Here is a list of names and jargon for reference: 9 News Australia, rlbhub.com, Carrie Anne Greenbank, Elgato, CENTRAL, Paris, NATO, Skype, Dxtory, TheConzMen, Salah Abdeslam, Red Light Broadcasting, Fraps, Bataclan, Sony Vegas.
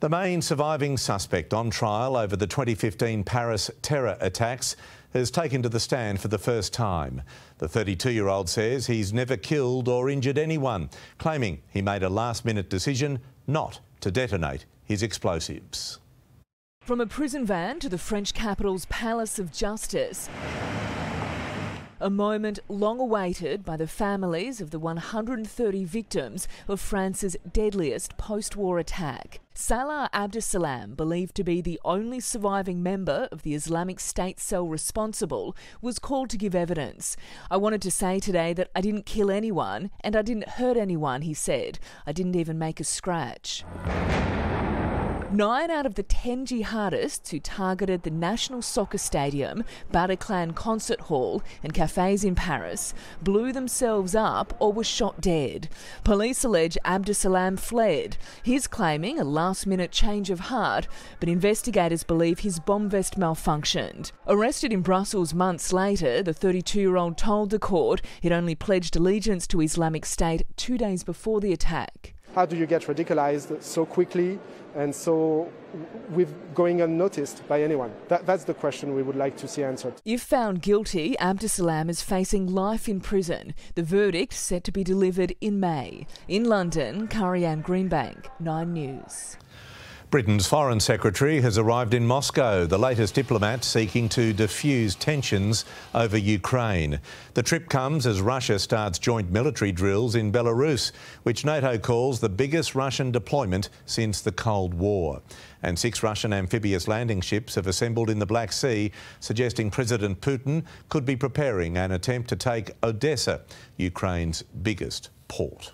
The main surviving suspect on trial over the 2015 Paris terror attacks has taken to the stand for the first time. The 32-year-old says he's never killed or injured anyone, claiming he made a last-minute decision not to detonate his explosives. From a prison van to the French capital's Palace of Justice, a moment long awaited by the families of the 130 victims of France's deadliest post-war attack. Salah Abdeslam, believed to be the only surviving member of the Islamic State cell responsible, was called to give evidence. "I wanted to say today that I didn't kill anyone and I didn't hurt anyone," he said. "I didn't even make a scratch." 9 out of the 10 jihadists who targeted the National Soccer Stadium, Bataclan Concert Hall and cafes in Paris blew themselves up or were shot dead. Police allege Abdeslam fled. He's claiming a last-minute change of heart, but investigators believe his bomb vest malfunctioned. Arrested in Brussels months later, the 32-year-old told the court he'd only pledged allegiance to Islamic State 2 days before the attack. How do you get radicalized so quickly and so with going unnoticed by anyone? That's the question we would like to see answered. If found guilty, Abdeslam is facing life in prison. The verdict set to be delivered in May. In London, Carrie Anne Greenbank, 9 News. Britain's Foreign Secretary has arrived in Moscow, the latest diplomat seeking to defuse tensions over Ukraine. The trip comes as Russia starts joint military drills in Belarus, which NATO calls the biggest Russian deployment since the Cold War. And 6 Russian amphibious landing ships have assembled in the Black Sea, suggesting President Putin could be preparing an attempt to take Odessa, Ukraine's biggest port.